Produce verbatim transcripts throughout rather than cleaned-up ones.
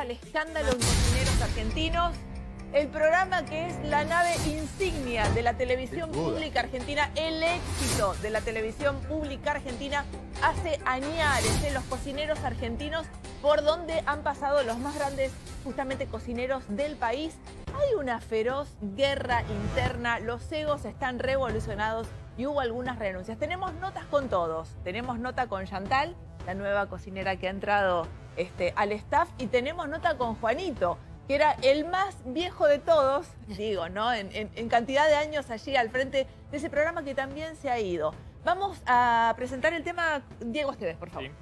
al escándalo en Cocineros Argentinos, el programa que es la nave insignia de la televisión pública argentina, el éxito de la televisión pública argentina, hace añares en los cocineros argentinos, por donde han pasado los más grandes, justamente, cocineros del país. Hay una feroz guerra interna, los egos están revolucionados y hubo algunas renuncias. Tenemos notas con todos, tenemos nota con Chantal, la nueva cocinera que ha entrado este, al staff, y tenemos nota con Juanito, que era el más viejo de todos, digo, ¿no? En, en, en cantidad de años allí al frente de ese programa que también se ha ido. Vamos a presentar el tema, Diego Estevez, por favor. Sí.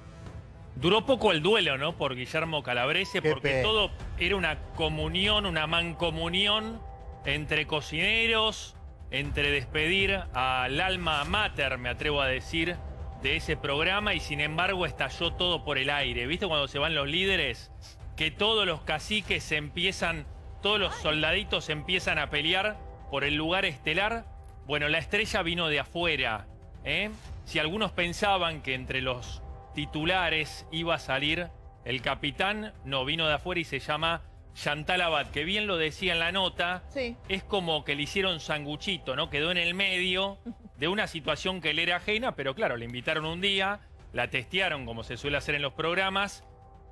Duró poco el duelo, ¿no? Por Guillermo Calabrese, Qué porque pe... todo era una comunión, una mancomunión entre cocineros, entre despedir al alma mater, me atrevo a decir, de ese programa, y sin embargo estalló todo por el aire. ¿Viste cuando se van los líderes? Que todos los caciques se empiezan, todos los soldaditos se empiezan a pelear por el lugar estelar. Bueno, la estrella vino de afuera, ¿eh? Si algunos pensaban que entre los titulares iba a salir el capitán, no, vino de afuera y se llama Chantal Abad, que bien lo decía en la nota, sí. Es como que le hicieron sanguchito, ¿no? Quedó en el medio de una situación que le era ajena, pero claro, le invitaron un día, la testearon como se suele hacer en los programas,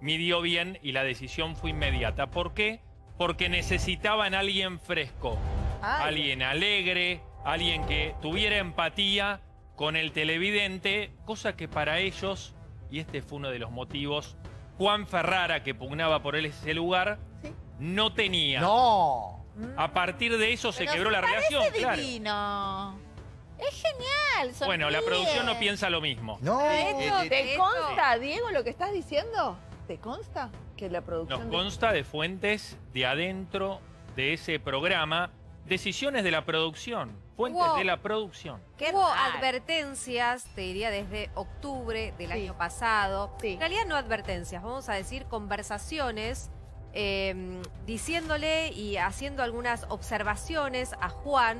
midió bien y la decisión fue inmediata. ¿Por qué? Porque necesitaban a alguien fresco, Ay. alguien alegre, alguien que tuviera empatía con el televidente, cosa que para ellos, y este fue uno de los motivos, Juan Ferrara, que pugnaba por él ese lugar, ¿sí? no tenía. ¡No! A partir de eso Pero se quebró se la relación. Claro. Divino. Es genial. Sonríe. Bueno, la producción no piensa lo mismo. No. ¿Te, ¿Te consta, Diego, lo que estás diciendo? ¿Te consta que la producción... Nos consta de fuentes de adentro de ese programa, decisiones de la producción, fuentes wow. de la producción. Que hubo advertencias, te diría, desde octubre del sí. año pasado. Sí. En realidad no advertencias, vamos a decir conversaciones, eh, diciéndole y haciendo algunas observaciones a Juan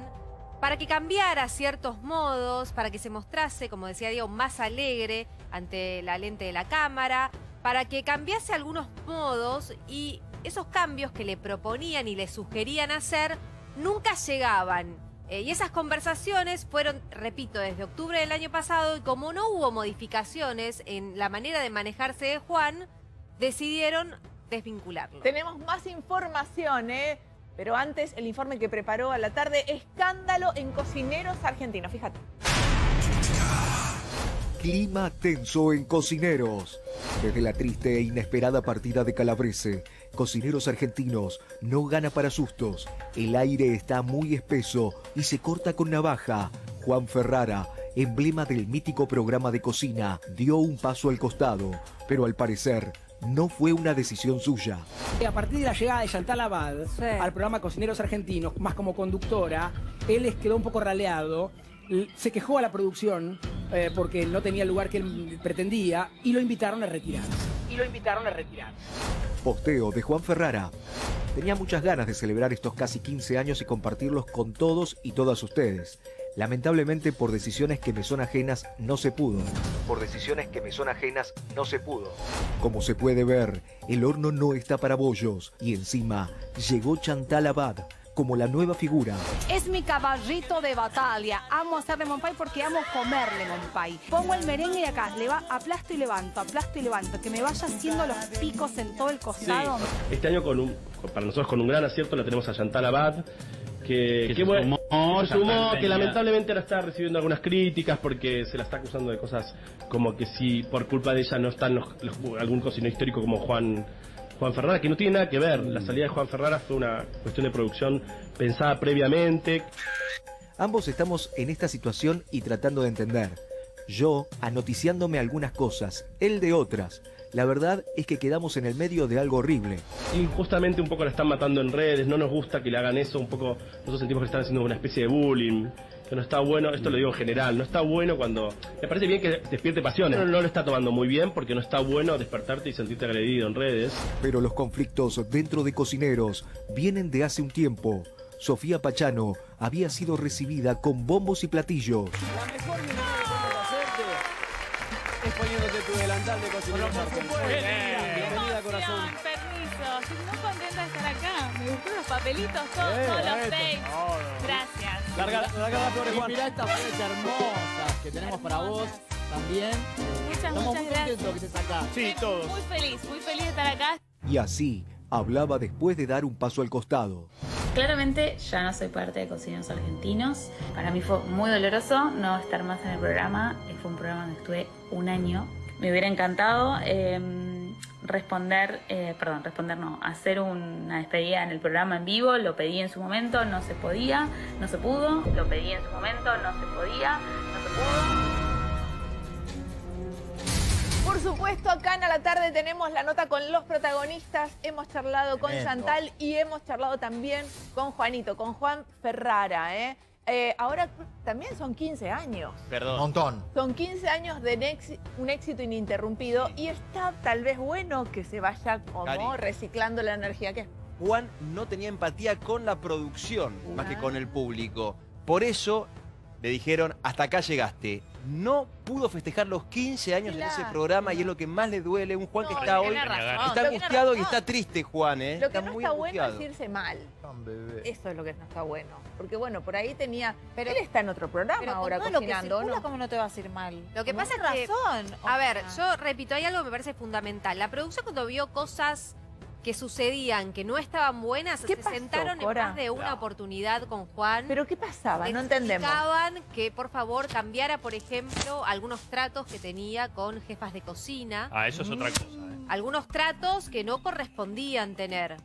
para que cambiara ciertos modos, para que se mostrase, como decía Diego, más alegre ante la lente de la cámara, para que cambiase algunos modos, y esos cambios que le proponían y le sugerían hacer nunca llegaban. Eh, y esas conversaciones fueron, repito, desde octubre del año pasado, y como no hubo modificaciones en la manera de manejarse de Juan, decidieron desvincularlo. Tenemos más información, ¿eh? Pero antes, el informe que preparó A la Tarde, escándalo en Cocineros Argentinos. Fíjate. Clima tenso en Cocineros. Desde la triste e inesperada partida de Calabrese, Cocineros Argentinos no gana para sustos. El aire está muy espeso y se corta con navaja. Juan Ferrara, emblema del mítico programa de cocina, dio un paso al costado, pero al parecer no fue una decisión suya. A partir de la llegada de Chantal Abad sí. al programa Cocineros Argentinos, más como conductora, él les quedó un poco raleado, se quejó a la producción eh, porque no tenía el lugar que él pretendía y lo invitaron a retirar. Y lo invitaron a retirar. Posteo de Juan Ferrara. Tenía muchas ganas de celebrar estos casi quince años y compartirlos con todos y todas ustedes. Lamentablemente, por decisiones que me son ajenas, no se pudo. Por decisiones que me son ajenas, no se pudo. Como se puede ver, el horno no está para bollos. Y encima, llegó Chantal Abad como la nueva figura. Es mi caballito de batalla. Amo hacer lemon pie porque amo comer lemon pie. Pongo el merengue de acá, le va, aplasto y levanto, aplasto y levanto, que me vaya haciendo los picos en todo el costado. Sí. Este año, con un, para nosotros, con un gran acierto, la tenemos a Chantal Abad, que, que, que bueno, sumó, sumó que lamentablemente ahora está recibiendo algunas críticas porque se la está acusando de cosas como que si por culpa de ella no están los, los, algún cocinero histórico como Juan... Juan Ferrara, que no tiene nada que ver. La salida de Juan Ferrara fue una cuestión de producción pensada previamente. Ambos estamos en esta situación y tratando de entender. Yo anoticiándome algunas cosas, él de otras. La verdad es que quedamos en el medio de algo horrible. Injustamente un poco la están matando en redes, no nos gusta que le hagan eso, un poco nosotros sentimos que están haciendo una especie de bullying, que no está bueno, esto lo digo en general, no está bueno cuando... Me parece bien que despierte pasiones, no, no lo está tomando muy bien porque no está bueno despertarte y sentirte agredido en redes. Pero los conflictos dentro de Cocineros vienen de hace un tiempo. Sofía Pachano había sido recibida con bombos y platillos. La mejor poniéndote tu delantal de Cocineros Argentinos. Bienvenida, corazón. Permiso, estoy muy contenta de estar acá. Me gustan los papelitos, todos, eh, todos los tapes. Oh, no. Gracias. Larga, larga la flor, Juan. Mirá estas flores hermosas que tenemos hermosas. para vos también. Muchas, Estamos muchas muy gracias. Que estés acá. Sí, estoy todos. Muy feliz, muy feliz de estar acá. Y así hablaba después de dar un paso al costado. Claramente ya no soy parte de Cocineros Argentinos. Para mí fue muy doloroso no estar más en el programa. Fue un programa donde estuve un año. Me hubiera encantado eh, responder, eh, perdón, responder no, hacer una despedida en el programa en vivo. Lo pedí en su momento, no se podía, no se pudo. Lo pedí en su momento, no se podía, no se pudo. Por supuesto, acá en A la Tarde tenemos la nota con los protagonistas. Hemos charlado con Chantal y hemos charlado también con Juanito, con Juan Ferrara, ¿eh? Eh, ahora también son quince años. Perdón. Montón. Son quince años de un éxito ininterrumpido, sí. Y está tal vez bueno que se vaya como Cari. reciclando la energía que es. Juan no tenía empatía con la producción, ah. más que con el público. Por eso le dijeron, hasta acá llegaste. No pudo festejar los quince años en claro. ese programa y es lo que más le duele. Un Juan no, que está hoy, razón, está angustiado razón. y está triste, Juan, ¿eh? Lo que está no muy está angustiado. bueno es irse mal. Eso es lo que no está bueno. Porque bueno, por ahí tenía... Pero él está en otro programa pero ahora con todo cocinando, lo que circula, ¿no? ¿Cómo no te vas a ir mal? Lo que pasa es razón. que... A ver, yo repito, hay algo que me parece fundamental. La producción cuando vio cosas que sucedían, que no estaban buenas, se pasó, sentaron Cora? en más de una no. oportunidad con Juan. ¿Pero qué pasaba? No entendemos. Explicaban que, por favor, cambiara, por ejemplo, algunos tratos que tenía con jefas de cocina. Ah, eso es mm. otra cosa. ¿eh? Algunos tratos que no correspondían tener.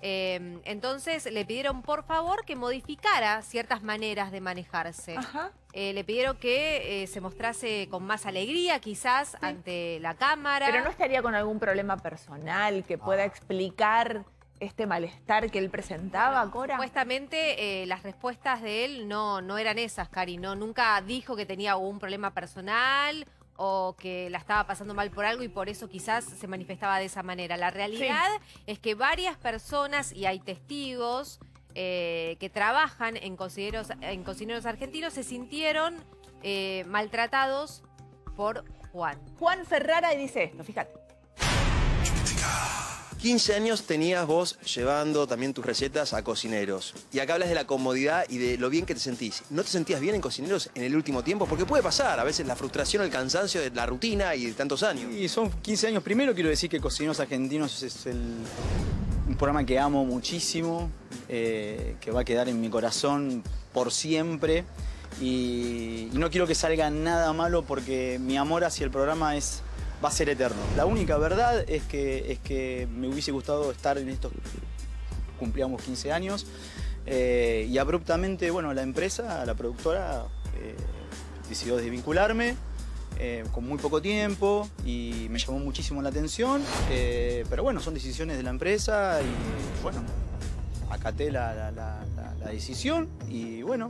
Eh, entonces, le pidieron, por favor, que modificara ciertas maneras de manejarse. Ajá. Eh, le pidieron que eh, se mostrase con más alegría, quizás, sí. ante la cámara. Pero no estaría con algún problema personal que pueda ah. explicar este malestar que él presentaba, bueno, Cora. Supuestamente, eh, las respuestas de él no, no eran esas, Cari. No, nunca dijo que tenía un problema personal o que la estaba pasando mal por algo y por eso quizás se manifestaba de esa manera. La realidad sí. es que varias personas, y hay testigos eh, que trabajan en Cocineros, en Cocineros Argentinos, se sintieron eh, maltratados por Juan. Juan Ferrara dice esto, fíjate. quince años tenías vos llevando también tus recetas a Cocineros. Y acá hablas de la comodidad y de lo bien que te sentís. ¿No te sentías bien en Cocineros en el último tiempo? Porque puede pasar a veces la frustración, el cansancio de la rutina y de tantos años. Y son quince años. Primero quiero decir que Cocineros Argentinos es el, un programa que amo muchísimo, eh, que va a quedar en mi corazón por siempre. Y, y no quiero que salga nada malo porque mi amor hacia el programa es... va a ser eterno. La única verdad es que, es que me hubiese gustado estar en estos... Cumplíamos quince años eh, y abruptamente, bueno, la empresa, la productora, eh, decidió desvincularme eh, con muy poco tiempo y me llamó muchísimo la atención. Eh, pero bueno, son decisiones de la empresa y bueno, acaté la, la, la, la, la decisión y bueno...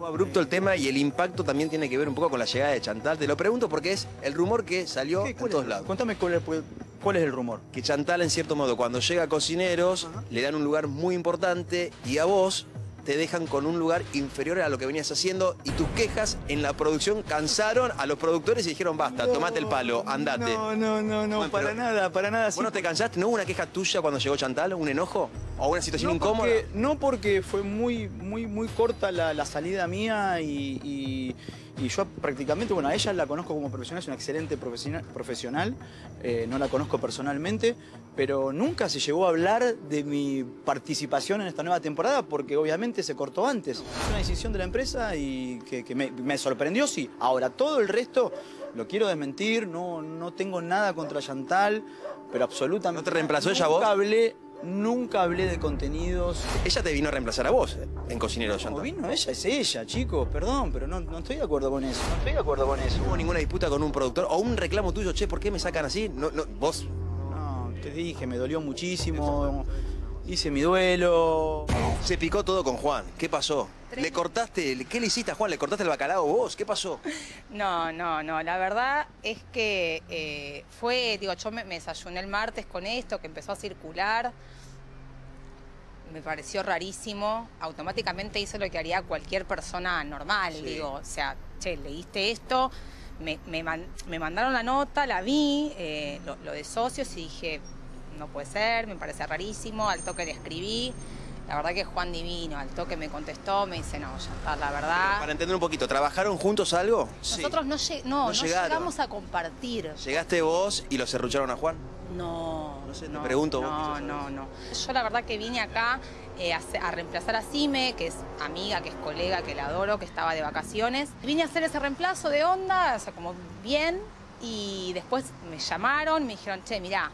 Fue abrupto el tema y el impacto también tiene que ver un poco con la llegada de Chantal. Te lo pregunto porque es el rumor que salió en todos lados. Cuéntame cuál es, cuál es el rumor. Que Chantal, en cierto modo, cuando llega a Cocineros, uh-huh. le dan un lugar muy importante y a vos te dejan con un lugar inferior a lo que venías haciendo y tus quejas en la producción cansaron a los productores y dijeron basta, no, tomate el palo, andate. No, no, no, no bueno, para nada, para nada. ¿Vos sí. no te cansaste? ¿No hubo una queja tuya cuando llegó Chantal? ¿Un enojo? ¿O una situación no incómoda? Porque, no, porque fue muy, muy, muy corta la, la salida mía y, y, y yo prácticamente, bueno, a ella la conozco como profesional, es una excelente profesional, profesional eh, no la conozco personalmente, pero nunca se llegó a hablar de mi participación en esta nueva temporada porque obviamente se cortó antes. Es una decisión de la empresa y que, que me, me sorprendió, sí. Ahora, todo el resto lo quiero desmentir, no, no tengo nada contra Chantal, pero absolutamente... ¿No te reemplazó ella vos? Hablé, Nunca hablé de contenidos. Ella te vino a reemplazar a vos en Cocineros. No, vino ella, es ella, chicos, perdón, pero no, no estoy de acuerdo con eso. No estoy de acuerdo con eso. No hubo ninguna disputa con un productor o un reclamo tuyo, che, ¿por qué me sacan así? No, no, vos. No, te dije, me dolió muchísimo, hice mi duelo. Se picó todo con Juan, ¿qué pasó? ¿Le cortaste, qué le hiciste a Juan? ¿Le cortaste el bacalao vos? ¿Qué pasó? No, no, no, la verdad es que eh, fue, digo, yo me, me desayuné el martes con esto, que empezó a circular, me pareció rarísimo, automáticamente hice lo que haría cualquier persona normal, sí. digo, o sea, che, leíste esto, me, me, man, me mandaron la nota, la vi, eh, lo, lo de socios y dije, no puede ser, me parece rarísimo. Al toque le escribí, la verdad que Juan divino, al toque me contestó, me dice, no, ya está, la verdad... Pero para entender un poquito, ¿trabajaron juntos algo? Nosotros sí. no, no, no, no llegamos a compartir. ¿Llegaste vos y lo serrucharon a Juan? No, no sé, te no, pregunto vos. No, no, no. Yo la verdad que vine acá eh, a, a reemplazar a Cime, que es amiga, que es colega, que la adoro, que estaba de vacaciones. Vine a hacer ese reemplazo de onda, o sea, como bien, y después me llamaron, me dijeron, che, mirá,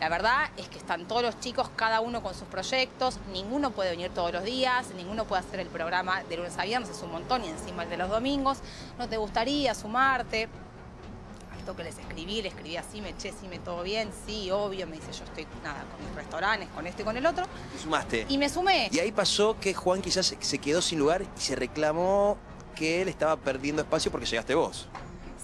la verdad es que están todos los chicos, cada uno con sus proyectos, ninguno puede venir todos los días, ninguno puede hacer el programa de lunes a viernes, es un montón, y encima el de los domingos, ¿no te gustaría sumarte? Que les escribí, le escribí así, me eché, sí, me todo bien, sí, obvio, me dice, yo estoy, nada, con mis restaurantes, con este y con el otro. ¿Y sumaste? Y me sumé. Y ahí pasó que Juan quizás se quedó sin lugar y se reclamó que él estaba perdiendo espacio porque llegaste vos.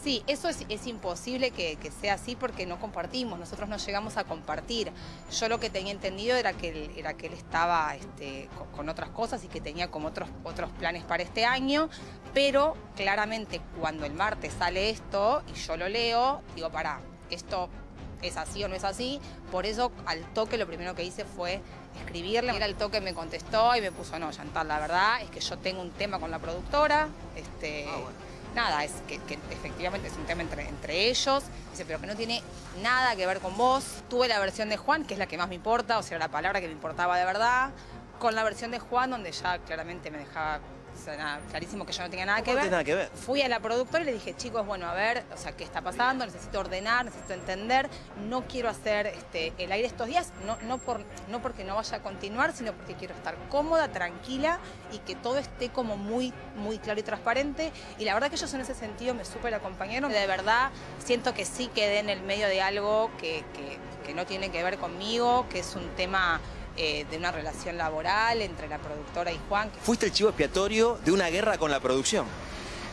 Sí, eso es, es imposible que, que sea así porque no compartimos, nosotros no llegamos a compartir. Yo lo que tenía entendido era que él, era que él estaba este, con, con otras cosas y que tenía como otros, otros planes para este año, pero claramente cuando el martes sale esto y yo lo leo, digo, pará, esto es así o no es así, por eso al toque lo primero que hice fue escribirle. Era el toque, me contestó y me puso, no, Chantal, la verdad es que yo tengo un tema con la productora, este... Ah, bueno. Nada, es que, que efectivamente es un tema entre, entre ellos, dice, pero que no tiene nada que ver con vos. Tuve la versión de Juan, que es la que más me importa, o sea, la palabra que me importaba de verdad, con la versión de Juan, donde ya claramente me dejaba, o sea, nada, clarísimo que yo no tenía nada que, ver. nada que ver. Fui a la productora y le dije, chicos, bueno, a ver, o sea, ¿qué está pasando? Necesito ordenar, necesito entender, no quiero hacer este, el aire estos días, no, no, por, no porque no vaya a continuar, sino porque quiero estar cómoda, tranquila y que todo esté como muy, muy claro y transparente. Y la verdad que ellos en ese sentido me súper acompañaron. De verdad, siento que sí quedé en el medio de algo que, que, que no tiene que ver conmigo, que es un tema... Eh, de una relación laboral entre la productora y Juan. Fuiste el chivo expiatorio de una guerra con la producción.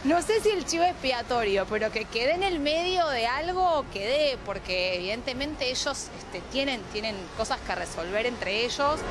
No sé si el chivo expiatorio, pero que quedé en el medio de algo, quedé, porque evidentemente ellos este, tienen, tienen cosas que resolver entre ellos.